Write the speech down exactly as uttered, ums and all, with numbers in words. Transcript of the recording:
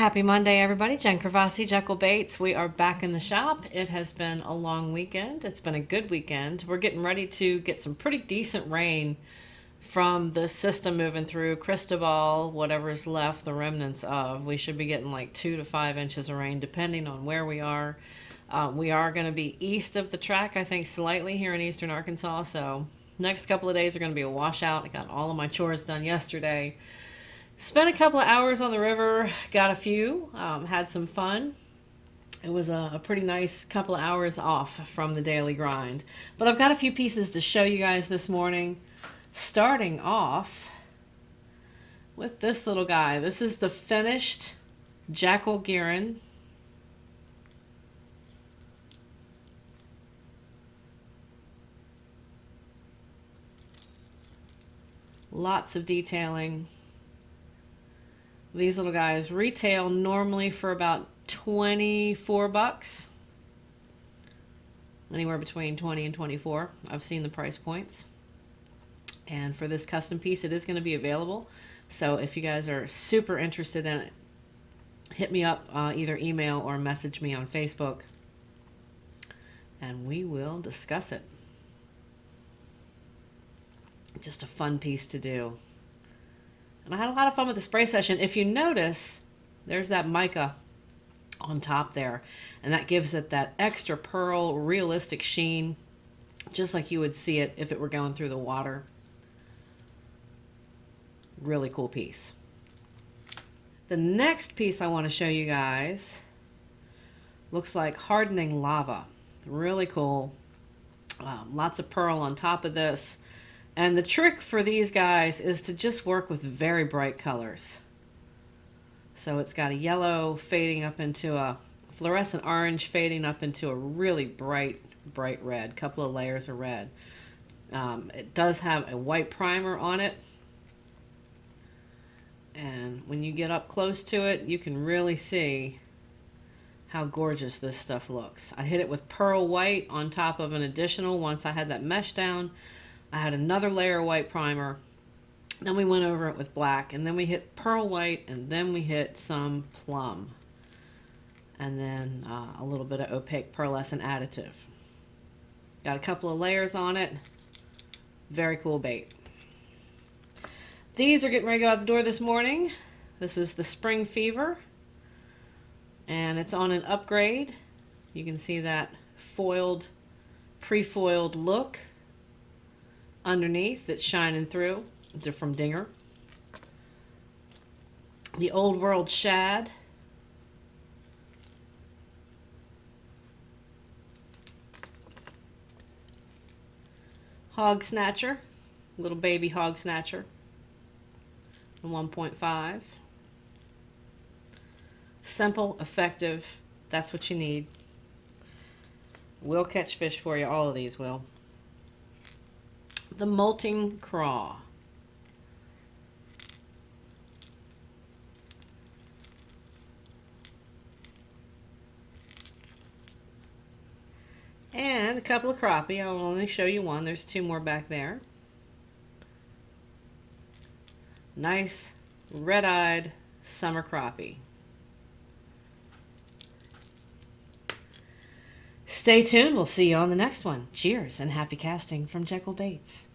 Happy Monday, everybody. Jen Kravassi, Jekyll Baits. We are back in the shop. It has been a long weekend. It's been a good weekend. We're getting ready to get some pretty decent rain from the system moving through Cristobal, whatever's left, the remnants of. We should be getting like two to five inches of rain, depending on where we are. Uh, we are going to be east of the track, I think, slightly here in eastern Arkansas. So next couple of days are going to be a washout. I got all of my chores done yesterday. Spent a couple of hours on the river, got a few, um, had some fun. It was a, a pretty nice couple of hours off from the daily grind. But I've got a few pieces to show you guys this morning. Starting off with this little guy. This is the finished Jekyll Giron. Lots of detailing. These little guys retail normally for about twenty-four bucks. Anywhere between twenty and twenty-four. I've seen the price points. And for this custom piece, it is going to be available. So if you guys are super interested in it, hit me up, uh, either email or message me on Facebook, and we will discuss it. Just a fun piece to do. And I had a lot of fun with the spray session. If you notice, there's that mica on top there, and that gives it that extra pearl, realistic sheen, just like you would see it if it were going through the water. Really cool piece. The next piece I want to show you guys looks like hardening lava. Really cool. Um, lots of pearl on top of this. And the trick for these guys is to just work with very bright colors. So it's got a yellow fading up into a fluorescent orange, fading up into a really bright, bright red. Couple of layers of red. Um, it does have a white primer on it. And when you get up close to it, you can really see how gorgeous this stuff looks. I hit it with pearl white on top of an additional. Once I had that mesh down, I had another layer of white primer, then we went over it with black, and then we hit pearl white, and then we hit some plum, and then uh, a little bit of opaque pearlescent additive. Got a couple of layers on it. Very cool bait. These are getting ready to go out the door this morning. This is the Spring Fever, and it's on an upgrade. You can see that foiled, pre-foiled look underneath that's shining through. They're from Dinger. The Old World Shad. Hog Snatcher. Little baby Hog Snatcher. one point five. Simple, effective. That's what you need. We'll catch fish for you. All of these will. The molting craw. And a couple of crappie. I'll only show you one. There's two more back there. Nice red-eyed summer crappie. Stay tuned. We'll see you on the next one. Cheers and happy casting from Jekyll Baits.